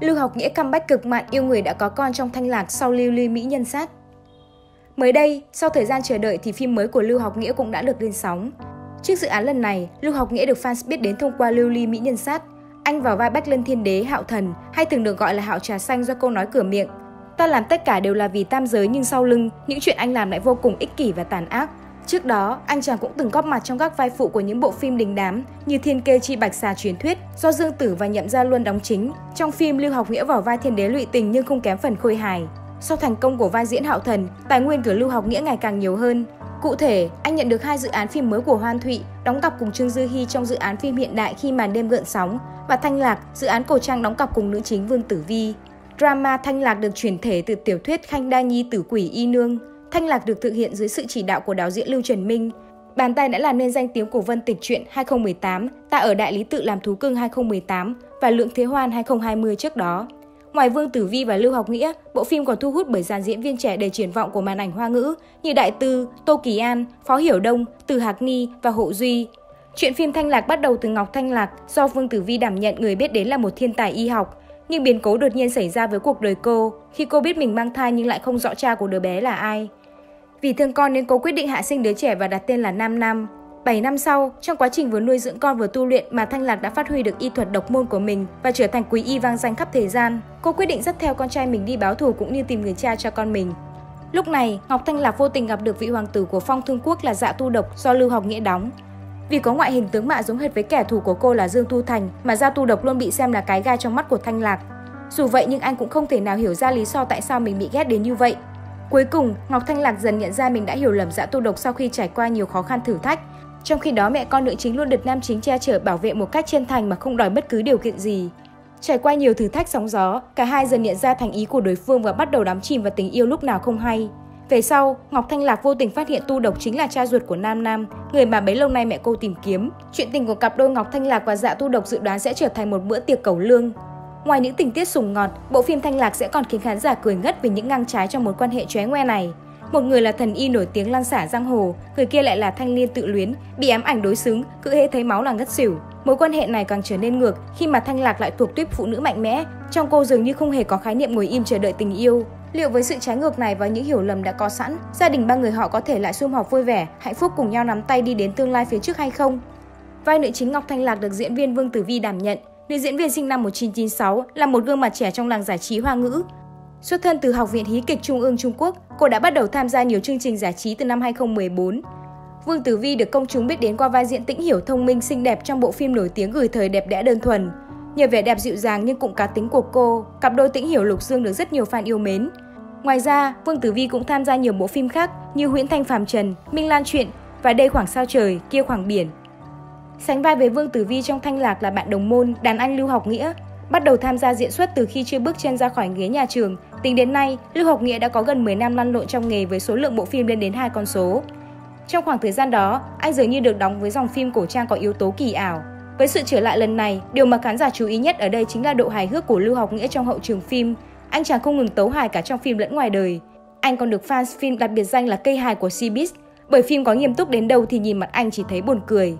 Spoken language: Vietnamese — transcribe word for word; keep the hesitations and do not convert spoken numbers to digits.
Lưu Học Nghĩa comeback cực mạnh, yêu người đã có con trong Thanh Lạc sau Lưu Ly Mỹ Nhân Sát. Mới đây, sau thời gian chờ đợi thì phim mới của Lưu Học Nghĩa cũng đã được lên sóng. Trước dự án lần này, Lưu Học Nghĩa được fans biết đến thông qua Lưu Ly Mỹ Nhân Sát. Anh vào vai Bách Lân Thiên Đế Hạo Thần, hay thường được gọi là Hạo Trà Xanh do câu nói cửa miệng. Ta làm tất cả đều là vì tam giới, nhưng sau lưng, những chuyện anh làm lại vô cùng ích kỷ và tàn ác. Trước đó, anh chàng cũng từng góp mặt trong các vai phụ của những bộ phim đình đám như Thiên Kê Chi Bạch Xà Truyền Thuyết do Dương Tử và Nhậm Gia Luân đóng chính. Trong phim, Lưu Học Nghĩa vào vai Thiên Đế lụy tình nhưng không kém phần khôi hài. Sau thành công của vai diễn Hạo Thần, tài nguyên của Lưu Học Nghĩa ngày càng nhiều hơn. Cụ thể, anh nhận được hai dự án phim mới của Hoan Thụy, đóng cặp cùng Trương Dư Hi trong dự án phim hiện đại Khi Màn Đêm Gợn Sóng, và Thanh Lạc, dự án cổ trang đóng cặp cùng nữ chính Vương Tử Vy. Drama Thanh Lạc được chuyển thể từ tiểu thuyết Khanh Đa Nhi Tử Quỷ Y Nương. Thanh Lạc được thực hiện dưới sự chỉ đạo của đạo diễn Lưu Trần Minh. Bàn tay đã làm nên danh tiếng của Vân Tịch Truyện hai không một tám, Ta Ở Đại Lý Tự Làm Thú Cưng hai không một tám và Lượng Thế Hoan hai không hai không trước đó. Ngoài Vương Tử Vy và Lưu Học Nghĩa, bộ phim còn thu hút bởi dàn diễn viên trẻ đầy triển vọng của màn ảnh Hoa ngữ như Đại Tư, Tô Kỳ An, Phó Hiểu Đông, Từ Hạc Nghi và Hậu Duy. Chuyện phim Thanh Lạc bắt đầu từ Ngọc Thanh Lạc do Vương Tử Vy đảm nhận, người biết đến là một thiên tài y học. Nhưng biến cố đột nhiên xảy ra với cuộc đời cô, khi cô biết mình mang thai nhưng lại không rõ cha của đứa bé là ai. Vì thương con nên cô quyết định hạ sinh đứa trẻ và đặt tên là Nam Nam. bảy năm sau, trong quá trình vừa nuôi dưỡng con vừa tu luyện mà Thanh Lạc đã phát huy được y thuật độc môn của mình và trở thành quý y vang danh khắp thế gian. Cô quyết định dắt theo con trai mình đi báo thù cũng như tìm người cha cho con mình. Lúc này, Ngọc Thanh Lạc vô tình gặp được vị hoàng tử của Phong Thương Quốc là Dạ Tu Độc do Lưu Học Nghĩa đóng. Vì có ngoại hình tướng mạo giống hệt với kẻ thù của cô là Dương Tu Thành mà Dạ Tu Độc luôn bị xem là cái gai trong mắt của Thanh Lạc. Dù vậy nhưng anh cũng không thể nào hiểu ra lý do tại sao mình bị ghét đến như vậy. Cuối cùng, Ngọc Thanh Lạc dần nhận ra mình đã hiểu lầm Dạ Tu Độc sau khi trải qua nhiều khó khăn thử thách. Trong khi đó, mẹ con nữ chính luôn được nam chính che chở bảo vệ một cách chân thành mà không đòi bất cứ điều kiện gì. Trải qua nhiều thử thách sóng gió, cả hai dần nhận ra thành ý của đối phương và bắt đầu đắm chìm vào tình yêu lúc nào không hay. Về sau, Ngọc Thanh Lạc vô tình phát hiện Tu Độc chính là cha ruột của Nam Nam, người mà bấy lâu nay mẹ cô tìm kiếm. Chuyện tình của cặp đôi Ngọc Thanh Lạc và Dạ Tu Độc dự đoán sẽ trở thành một bữa tiệc cẩu lương. Ngoài những tình tiết sùng ngọt, bộ phim Thanh Lạc sẽ còn khiến khán giả cười ngất về những ngang trái trong mối quan hệ chóe ngoe này. Một người là thần y nổi tiếng lan xả giang hồ, người kia lại là thanh niên tự luyến, bị ám ảnh đối xứng, cứ hễ thấy máu là ngất xỉu. Mối quan hệ này càng trở nên ngược khi mà Thanh Lạc lại thuộc tuýp phụ nữ mạnh mẽ, trong cô dường như không hề có khái niệm ngồi im chờ đợi tình yêu. Liệu với sự trái ngược này và những hiểu lầm đã có sẵn, gia đình ba người họ có thể lại sum họp vui vẻ, hạnh phúc cùng nhau nắm tay đi đến tương lai phía trước hay không? Vai nữ chính Ngọc Thanh Lạc được diễn viên Vương Tử Vy đảm nhận. Nữ diễn viên sinh năm một nghìn chín trăm chín mươi sáu là một gương mặt trẻ trong làng giải trí Hoa ngữ. Xuất thân từ Học viện Hí kịch Trung ương Trung Quốc, cô đã bắt đầu tham gia nhiều chương trình giải trí từ năm hai không một bốn. Vương Tử Vy được công chúng biết đến qua vai diễn Tĩnh Hiểu thông minh xinh đẹp trong bộ phim nổi tiếng Gửi Thời Đẹp Đẽ Đơn Thuần. Nhờ vẻ đẹp dịu dàng nhưng cũng cá tính của cô, cặp đôi Tĩnh Hiểu Lục Dương được rất nhiều fan yêu mến. Ngoài ra, Vương Tử Vy cũng tham gia nhiều bộ phim khác như Nguyễn Thanh Phàm Trần, Minh Lan Chuyện và Đây Khoảng Sao Trời, Kia Khoảng Biển. Sánh vai với Vương Tử Vy trong Thanh Lạc là bạn đồng môn, đàn anh Lưu Học Nghĩa. Bắt đầu tham gia diễn xuất từ khi chưa bước chân ra khỏi ghế nhà trường, tính đến nay, Lưu Học Nghĩa đã có gần mười năm lăn lộn trong nghề với số lượng bộ phim lên đến hai con số. Trong khoảng thời gian đó, anh dường như được đóng với dòng phim cổ trang có yếu tố kỳ ảo. Với sự trở lại lần này, điều mà khán giả chú ý nhất ở đây chính là độ hài hước của Lưu Học Nghĩa trong hậu trường phim. Anh chàng không ngừng tấu hài cả trong phim lẫn ngoài đời. Anh còn được fans phim đặt biệt danh là cây hài của Cbiz, bởi phim có nghiêm túc đến đâu thì nhìn mặt anh chỉ thấy buồn cười.